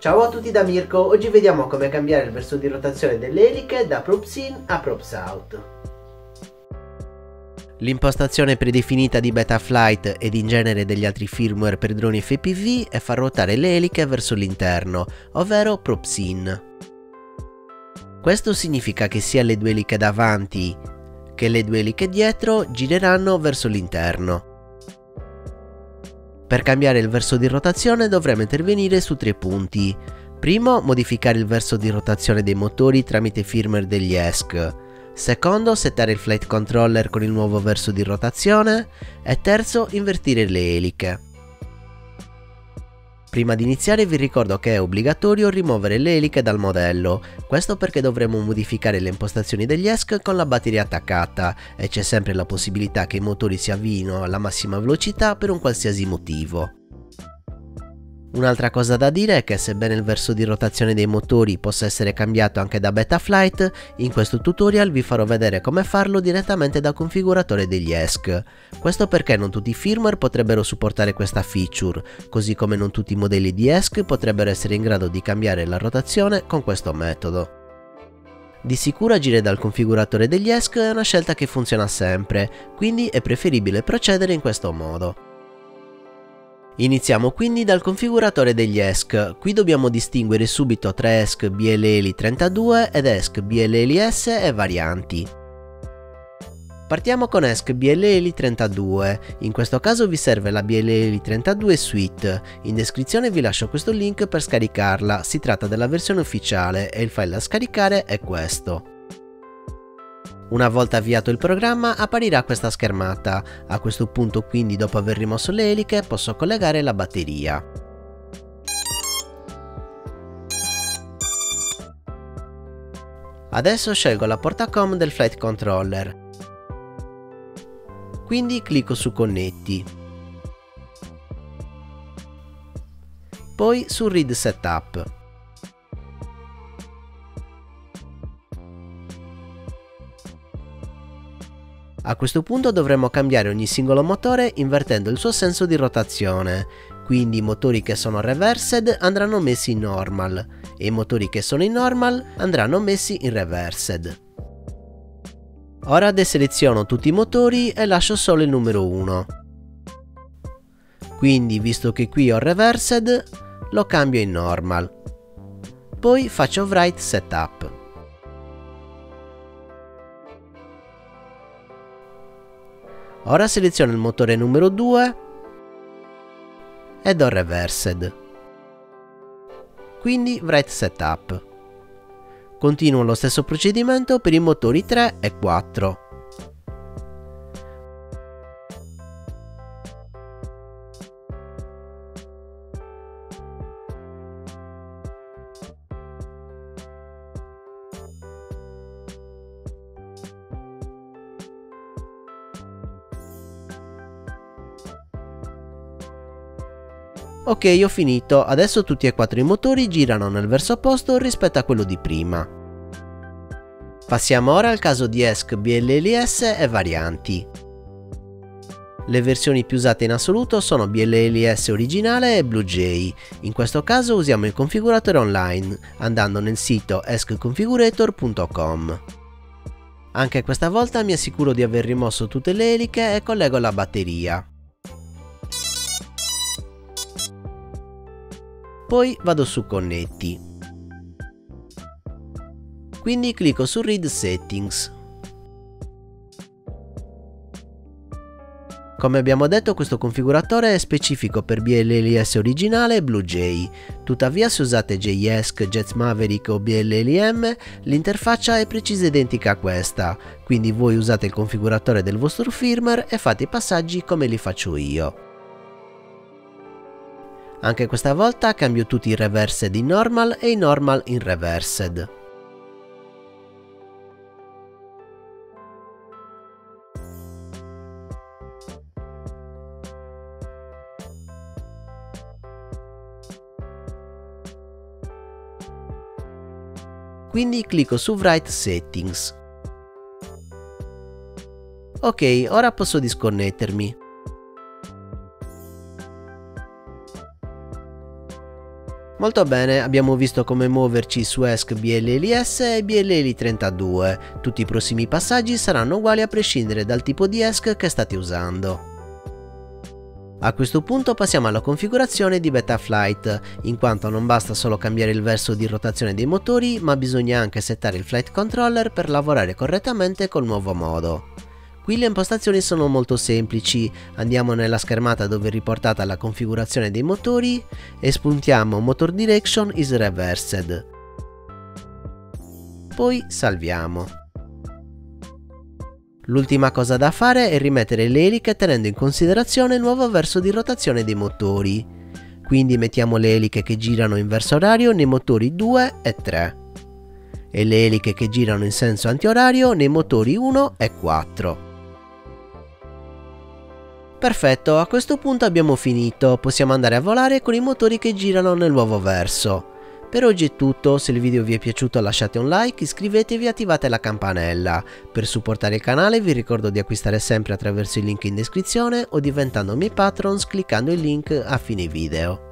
Ciao a tutti da Mirko, oggi vediamo come cambiare il verso di rotazione delle eliche da props in a props out. L'impostazione predefinita di Betaflight ed in genere degli altri firmware per droni FPV è far ruotare le eliche verso l'interno, ovvero props in. Questo significa che sia le due eliche davanti che le due eliche dietro gireranno verso l'interno. Per cambiare il verso di rotazione dovremo intervenire su tre punti. Primo, modificare il verso di rotazione dei motori tramite firmware degli ESC. Secondo, settare il flight controller con il nuovo verso di rotazione. E terzo, invertire le eliche. Prima di iniziare vi ricordo che è obbligatorio rimuovere le eliche dal modello, questo perché dovremo modificare le impostazioni degli ESC con la batteria attaccata e c'è sempre la possibilità che i motori si avviino alla massima velocità per un qualsiasi motivo. Un'altra cosa da dire è che sebbene il verso di rotazione dei motori possa essere cambiato anche da Betaflight, in questo tutorial vi farò vedere come farlo direttamente dal configuratore degli ESC. Questo perché non tutti i firmware potrebbero supportare questa feature, così come non tutti i modelli di ESC potrebbero essere in grado di cambiare la rotazione con questo metodo. Di sicuro agire dal configuratore degli ESC è una scelta che funziona sempre, quindi è preferibile procedere in questo modo. Iniziamo quindi dal configuratore degli ESC. Qui dobbiamo distinguere subito tra ESC BLHeli32 ed ESC BLHeli_S e varianti. Partiamo con ESC BLHeli32, in questo caso vi serve la BLHeli32 Suite, in descrizione vi lascio questo link per scaricarla, si tratta della versione ufficiale e il file da scaricare è questo. Una volta avviato il programma apparirà questa schermata, a questo punto quindi dopo aver rimosso le eliche posso collegare la batteria. Adesso scelgo la porta COM del flight controller, quindi clicco su connetti, poi su read setup. A questo punto dovremo cambiare ogni singolo motore invertendo il suo senso di rotazione, quindi i motori che sono reversed andranno messi in normal e i motori che sono in normal andranno messi in reversed. Ora deseleziono tutti i motori e lascio solo il numero 1. Quindi visto che qui ho reversed lo cambio in normal. Poi faccio write setup. Ora seleziono il motore numero 2 e do reversed, quindi write setup. Continuo lo stesso procedimento per i motori 3 e 4. Ok, ho finito, adesso tutti e quattro i motori girano nel verso opposto rispetto a quello di prima. Passiamo ora al caso di ESC BLHeli_S e varianti. Le versioni più usate in assoluto sono BLHeli_S originale e Bluejay. In questo caso usiamo il configuratore online, andando nel sito esc-configurator.com. Anche questa volta mi assicuro di aver rimosso tutte le eliche e collego la batteria. Poi vado su connetti, quindi clicco su read settings. Come abbiamo detto questo configuratore è specifico per BLHeliS originale e Bluejay, tuttavia se usate JESC, Jets Maverick o BLHeli_M l'interfaccia è precisa e identica a questa, quindi voi usate il configuratore del vostro firmware e fate i passaggi come li faccio io. Anche questa volta cambio tutti i reversed in normal e i normal in reversed. Quindi clicco su Write Settings. Ok, ora posso disconnettermi. Molto bene, abbiamo visto come muoverci su ESC BLHeli-S e BLHeli32. Tutti i prossimi passaggi saranno uguali a prescindere dal tipo di ESC che state usando. A questo punto passiamo alla configurazione di Betaflight, in quanto non basta solo cambiare il verso di rotazione dei motori, ma bisogna anche settare il flight controller per lavorare correttamente col nuovo modo. Qui le impostazioni sono molto semplici, andiamo nella schermata dove è riportata la configurazione dei motori e spuntiamo Motor Direction is Reversed. Poi salviamo. L'ultima cosa da fare è rimettere le eliche tenendo in considerazione il nuovo verso di rotazione dei motori. Quindi mettiamo le eliche che girano in verso orario nei motori 2 e 3 e le eliche che girano in senso antiorario nei motori 1 e 4. Perfetto, a questo punto abbiamo finito, possiamo andare a volare con i motori che girano nel nuovo verso. Per oggi è tutto, se il video vi è piaciuto lasciate un like, iscrivetevi e attivate la campanella. Per supportare il canale vi ricordo di acquistare sempre attraverso il link in descrizione o diventando miei patrons cliccando il link a fine video.